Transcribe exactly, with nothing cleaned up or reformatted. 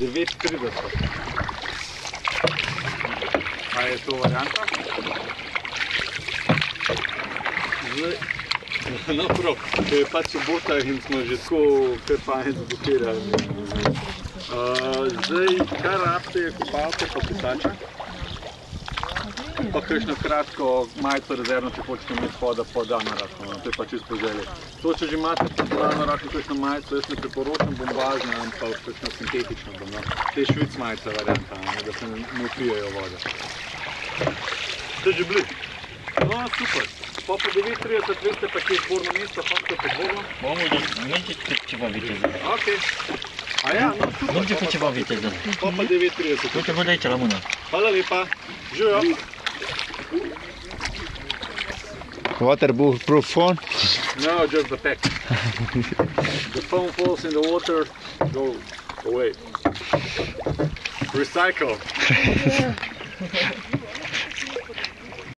devet trideset. Kaj je to varianta? Zdaj, no prav, to je pač sobota in smo že tako kar fajn zablokirali. Uh, zdaj, kaj rabite je kopalka pa pisača? Pa kakšno kratko majico rezervno, če hočete imeti hoda po dano rakno, to je pa čisto po želji. To, če že imate po dano rakno kakšno majico, jaz ne priporočam bombažno, ampak kakšno sintetično bom. To je švic majica varianta, da se ne upijajo vode. Ste že bili? No, super. Pa po devet trideset veste pa, ki je zborno mesto, pa ste pod vodom? Bomo, če vam vidite zdaj. Ok. A ja, no super. Nemčeko, če vam vidite zdaj. Pa po devet trideset. Tukaj bo dajče, Ramona. Hvala lepa. Živjo. Waterproof phone? No, just the pack. The phone falls in the water, go away. Recycle.